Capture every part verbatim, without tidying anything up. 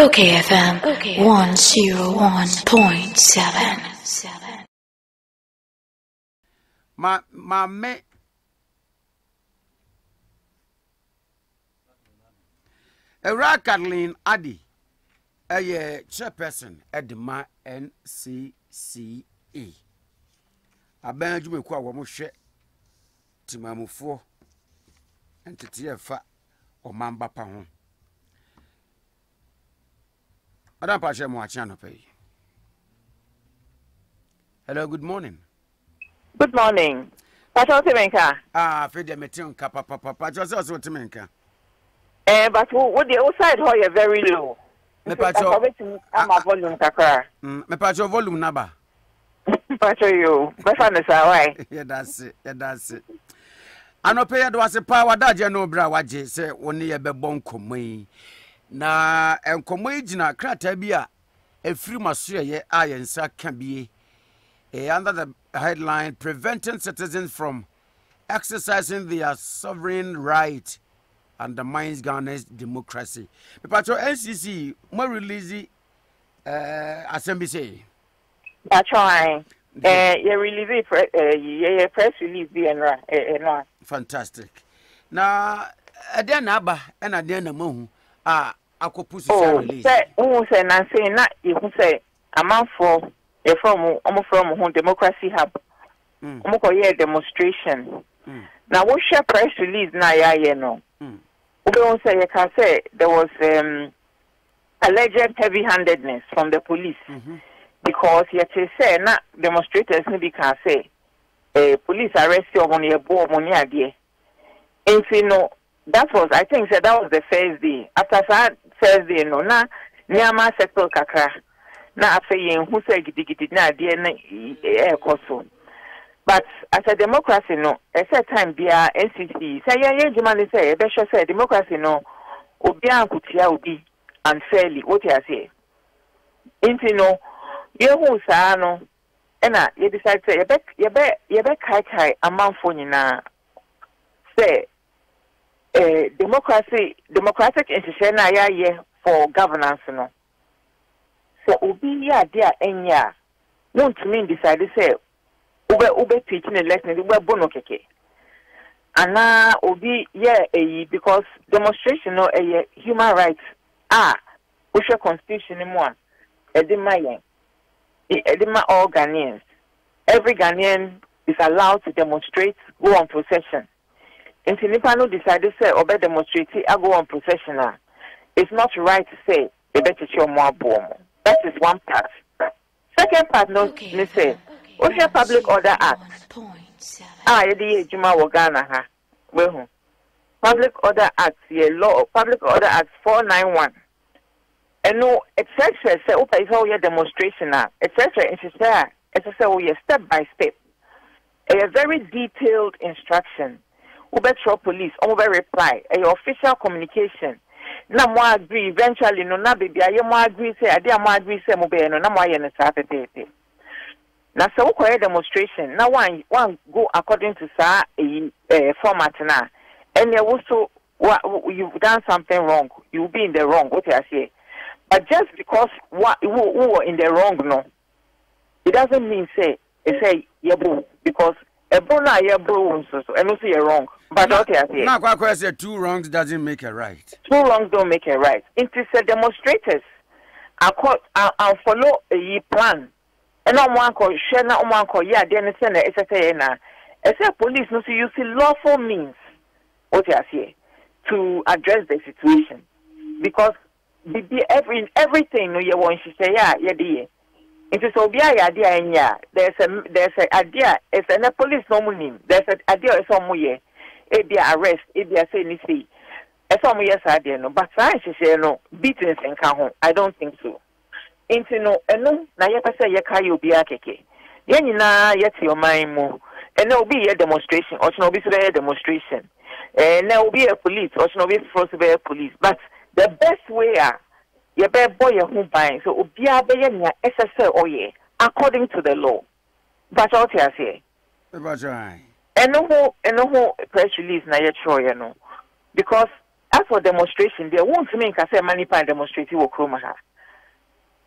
Okay F M one oh one point seven. My my man. Era Kathleen Addy, a chairperson at the my N C C E. A benjamin kwa wamushe timamufo and titiefa or mamba pahon. Madam Pasha Mwachano Pei. Hello, good morning. Good morning. Pasha Otimenka. Ah, Fedia Metinka, Papa, Papa, Joseph Otimenka. Eh, but what the outside hall is very low. Me Pacho, I'm a volume kakra. Me Pacho, volume naba. Pacho, you. Bafanesa, why? Yeah, that's it. Yeah, that's it. Anopea was a power that you know, Brawaji, say, only a bebonko me. Na enkomojina krata bia efri masoe ye ayensa ka bie under the headline preventing citizens from exercising their sovereign right undermines Ghana's democracy. Pacho N C C mo release eh assembly say pacho eh ye release ye press release bi enra enra fantastic na adan aba na adan na mahu ah akopusi sa release oh say na say na e hu say amanfo e from omo from home democracy hub omo ko ye demonstration na we share press release na ya ye no obo say you can say there was um alleged heavy-handedness from the police mm-hmm. because yet say na demonstrators no be can say eh police arrest omo na e bo omo ni ade e no. That was, I think, so that was the first day. After that first day, no, na niama sector kakra. Na after yen who say gidi gidi na di e e koso. But as a democracy, no, at that time, bia N C C say yeah yeah, Jimani say, be sure say democracy, no, obia ankutia obi unfairly. What you say? Inti no, ye who say no, ena ye decide say ye be ye be ye be kai kai amanfo nyina say. Uh, democracy, democratic institution for governance, no. So ubi ya dia enya, won't mean decide say ube ube teaching election ube bono keke. Ana ubi yeah eh because demonstration no eh human rights ah ushe constitution ni mwa edema yen edema all Ghanaians. Every Ghanaian is allowed to demonstrate, go on procession. Intinipano decided say obe demonstrate I go on professional. It's not right to say the better show more boom. That is one part. Second part no okay, me say okay, Public Order Act. Ah the Juma Wagana ha. Wehu. Public Order Act ye law Public Order Act four nine one. And no et cetera say opa is all your demonstration et cetera it is there. It is say step by step. A very detailed instruction. Ubetro police, over reply, a official communication. Na mo agree eventually no na baby aye mo agree say ade mo agree say mo be no na mo aye no sa pepepe. Na so we call demonstration. Na one one go according to sa e format na. And you also you've done something wrong. You'll be in the wrong. What I say. But just because what who were in the wrong no, it doesn't mean say it say yebo because Ebola yebo so so and also you're wrong. But okay, I say. Now, I say two wrongs doesn't make a right. Two wrongs don't make a right. It is the demonstrators. I caught. I follow a plan. And I'm one call. Share now. I'm one call. Yeah, they understand the S S A now. S S A police must use lawful means. What I say to address the situation because the every everything you want to say yeah yeah the. It is obia idea and yeah. There's a there's a idea. It's a police normal name. There's an idea is on moye. It be arrest. It be a say ni see. It's on moye idea no. But I say no beatings and kahon. I don't think so. Into no eno na ye pese ye kai obia keke. Ye nyina ye ti oman mu. Eno obi ye demonstration. Or no obi say demonstration. Eh na obi a police. Or no obi force be police. But the best way are. Your bad boy, your home buying. So, Obia Bayania, S S L, or ye, according to the law. But what you say? And no, and no press release, na yet, sure, you know. Because As for demonstration, there won't mean Kase Manipa demonstrative or Chroma have.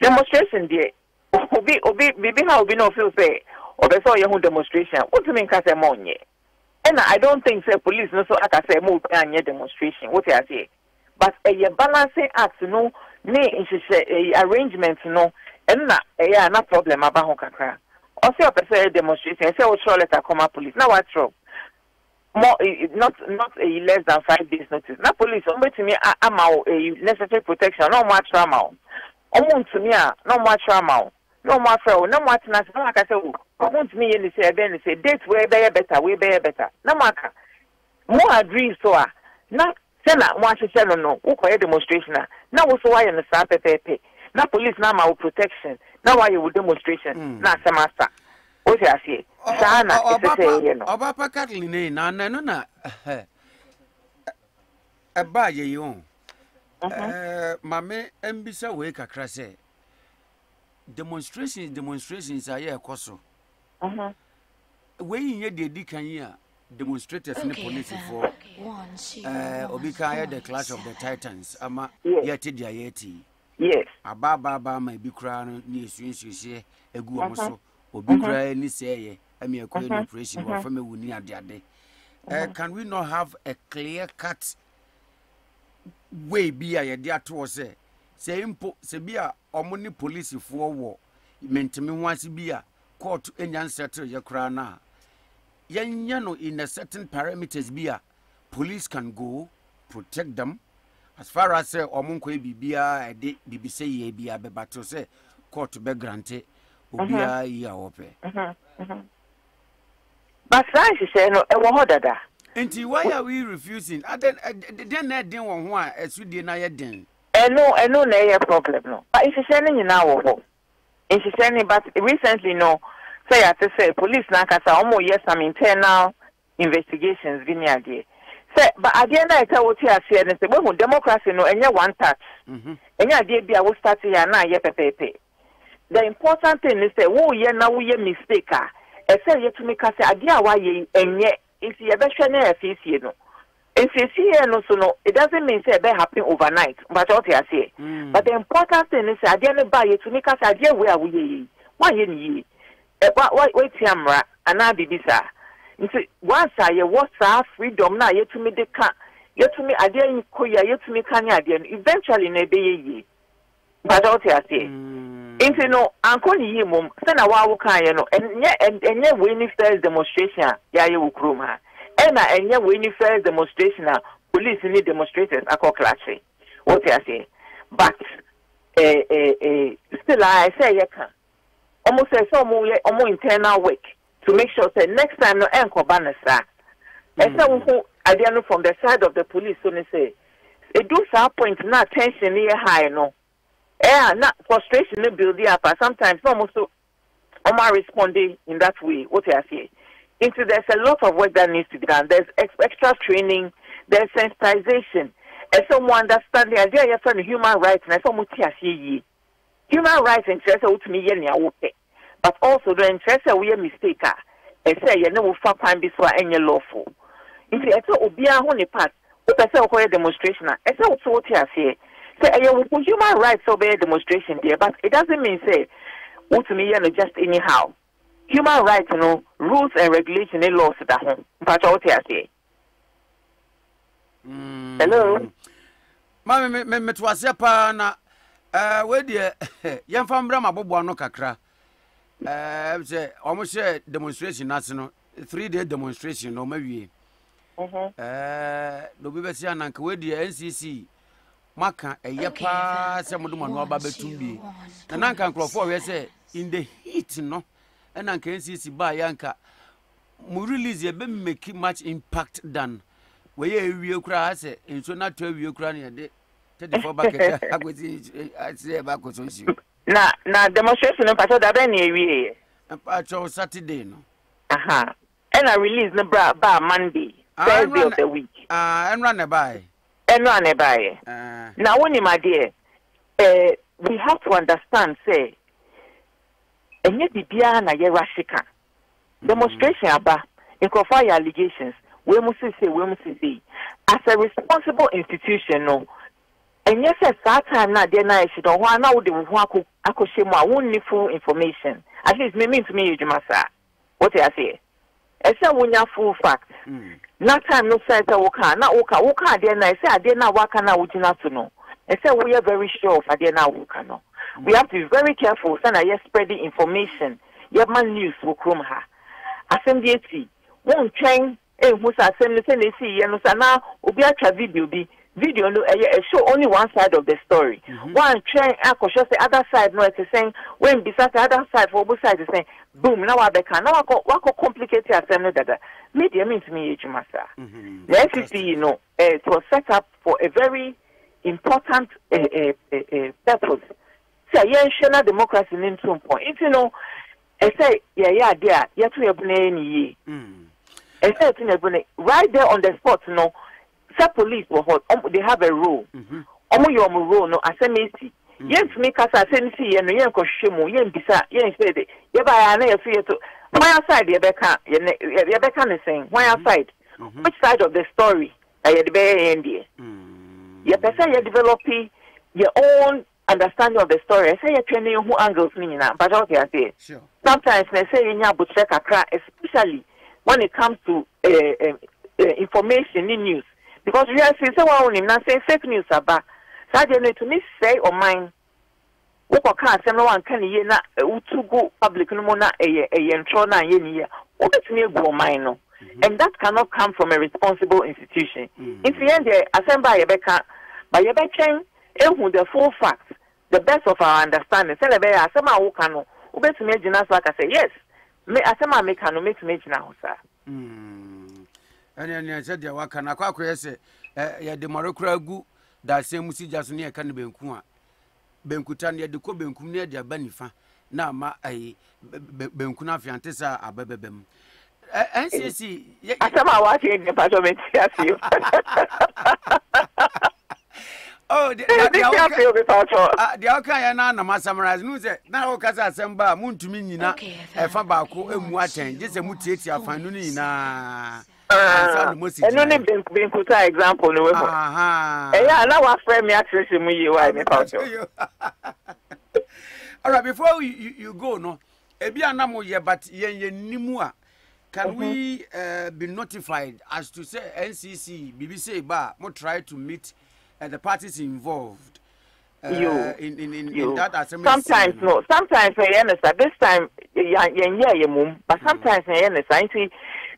Demonstration, dear, Obi, Obi, Bibi, how be no feel say, or they saw your own demonstration. What do you mean Kase Monye? And I don't think the police no so act as a move and your demonstration. What I say? But a balancing act, no, nay, arrangements, no, and not a problem about Honkakra. Also, a person demonstration, I say, oh, sure, let her come up, police. Now, what's wrong? More, not not a less than five days notice. Now, police, I'm to me, I'm out a necessary protection, no more trauma. I'm to me, no more trauma, no more fraud, no more tenacity, no more castle. I want me and say, then say, dates way better, way better. No matter more agree, so I not send out one channel, no, who call a demonstration. Now, also, why in the Sape Pepe? Now, police, now my protection. Now, why you would demonstration? Now, some master. What I say? Sana, it's a say, you know. Papa Kathleen, no, no, no. A baye, you. Mame, and be so wake across it. Demonstrations, demonstrations are here, Koso. Uh-huh. When you hear the Dikanya demonstrators in the police for Obikaya, the Clash of the Titans, Ama Yeti Dieti. Yes. Aba Baba may be crowned near Swins, you say, a guamoso, Obikra, and say, I mean, a coin operation or family will near the day. Can we not have a clear cut way be a dear to us? Say, impo, Sebia, Omni police for war, meant to me once be a court any answer to your crana. Yan Yano in a certain parameters be a police can go protect them as far as say Omunque Bibia, a day, Bibise, ye be a bebato say, court be granted, Ubia, ye are open. But Francis said, no, I will order that. And why are we refusing? I then I didn't want one as we deny it then. I know, I know, no problem, no. But it's sending in our home. It's sending, but recently, no. Say, I say, police Nakasa, almost yes, some internal investigations, vineyard. Say, but at the end, I tell what you are saying, and say, well, democracy, no, and you one touch. And your idea, I will start here now, yet, pepe. The important thing is, say, oh, yeah, now we are mistake. I say, yet to make us say, idea why you, and yet, if you ever share a face, you know. If you see here, no, so no, it doesn't mean say that happen overnight. But what I say, mm. But the important thing is I didn't buy it to make us idea where we are. Why ye? But why wait, camera and I be bizarre. Once I hear what's our freedom now, yet to me the can yet to me idea in Korea, yet to me can idea eventually maybe ye. But what I say, into no uncle ye mum, send a wow can you know, and yet and yet winning first demonstration, yeah, you will groom her. And I and yeah, when you first demonstration, police need demonstrators. I call clashing. What I say, but eh, eh, eh, still I say yeah can. Almost say some more, more internal work to make sure that next time no end banasa. And so who I don't know from the side of the police. So they say, it do some point now tension here high no. Eh, not frustration they build up. But sometimes almost so, I'm responding in that way. What I say. Into there's a lot of work that needs to be done. There's extra training, there's sensitization, and someone understanding the idea of human rights and someone see human rights interest out me okay. But also the interest we are mistake and say you know for crime be so any lawful. If you say obia ho ne part, what I say okay demonstration, I say what you say. Say human rights obey demonstration there, but it doesn't mean say what me you know just anyhow. Human rights, you know, rules and regulations, and laws that home. But what I say? Hello, Mamma, me me me was a pana. Uh, where the young from Brahma Bobuano Kakra. Uh, say almost a demonstration, national three day demonstration, or maybe. Uh, the B B C and Uncle, where the N C C E. Maka, a yapa, some woman, no baby. And Uncle Crawford, say, in the heat, no. And I can see by Yanka. Murilis, you been making much impact done. Where you cry, and so not twelve Ukrainian day. Tell back, I would say back with you. Now, now, demonstration of Pato Dabani, a Pato Saturday. Aha. And I release the bra by Monday, Thursday of the week. Ah, and run a by. And run a by. Now, only my dear, we have to understand, say. And yet, the Biana Yerashika demonstration about in Kofaya allegations. we must say, we must say, as a responsible institution, no. And yes, at that time, now, then I should don't want to know I could share my wonderful information. At least, me mean to me, you must say. What I say? I said, when you're full fact. Not time, no site, I walk out, not walk out, walk out, then I say, I did not walk out, would you not know? I said, we are very sure of I did not walk out. We have to be very careful, and I spread the information. You have my news will come her. I send the eighty. Won't train, and who's I send the send the eighty, and now, Obi Atra video be. Video no uh, show only one side of the story. Mm-hmm. One train I could show the other side no it's saying when besides the other side for both sides is saying boom now I can now I go what could complicate assembly that media means me master. Mm-hmm. The N C C E, you know, uh, it was set up for a very important uh, uh, uh, uh, purpose. So yeah, national democracy in some point. If you know I say yeah yeah there yeah to your bune I say to your right there on the spot, you know. Say police or hot, they have a role. Omo your role no asemesi. Yes, make us asemesi. Yes, no, yes, koshemo. Yes, bisa. Yes, fede. Yes, by ane yes, fede. Why side yes, beka. Yes, beka ne sing. Why side? Which side of the story? Yes, beka endi. Yes, person yes develop your own understanding of the story. I say yes, training who angles ni na. But what I say? Sometimes I say you need to check akra, especially when it comes to uh, uh, uh, information in news. Because we are saying someone him not saying fake news about. So I don't know to me say or mine. We can't say no one can hear na to go public no more na a a intro na ye ni. We can't go mine no. And that cannot come from a responsible institution. If you end the assembly, you better, but you better change the full facts, the best of our understanding. Say lebe assembly we cannot. We better make jina so I can say yes. Me assembly make cannot make make jina hosa. Anya anya said ya waka na kwa kwese ya de marokura gu da semu sija so ne ka ne benku a benkuta ne de ko benkum ne de aba nifa na ma ai benku na afiante sa abebebem N C C asama wa ti ne department ya si oh the the okay ya na na summarize nu se na wo kasa asamba muntumi nyina e fa ba ko emu aten je se mutieti afanu nyina eno ne benkuta example no we ho aha eh ya na wa frame me atrese mu yi wa me pa cho. All right, before you, you, you go no ebi anamo ye but yen yenimu a can we uh, be notified as to say N C C B B C ba mo try to meet uh, the parties involved uh, you, in in in, you. in that assembly sometimes scene, no? no sometimes we understand this time yen ye mum but sometimes we understand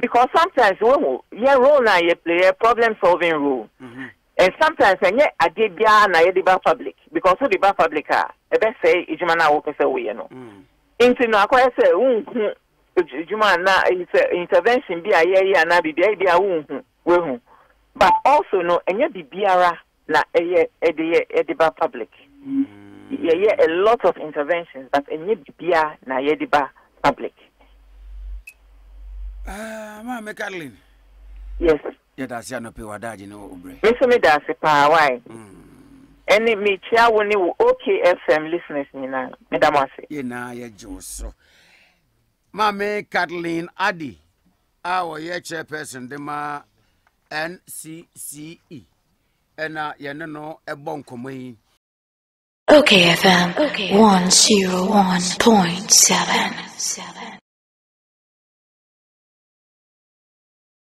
because sometimes when your role now you play a problem solving role, mm-hmm. and sometimes when you are debia na you deba public because who deba public are the best say ijuma na work say we no. Into no akwai say unhu ijuma na intervention bi aye ya na bi bi unhu we hu but also no enye bibiara na eye e de e deba public. Yeah, yeah, a lot of interventions but enye bibia na ye deba public. Ah, Mama Kathleen. Yes. Yeah, that's your no pay wada ji no obre. Mister Midasy Pawai. Mm. Any me chair when you okay F M listeners ni na. Midamase. Yeah, na ye Joseph. Mama Kathleen Addy. Our ye chairperson de ma N C C E. Ena ye no no ebon komo yi. Okay F M. Okay. one oh one point seven.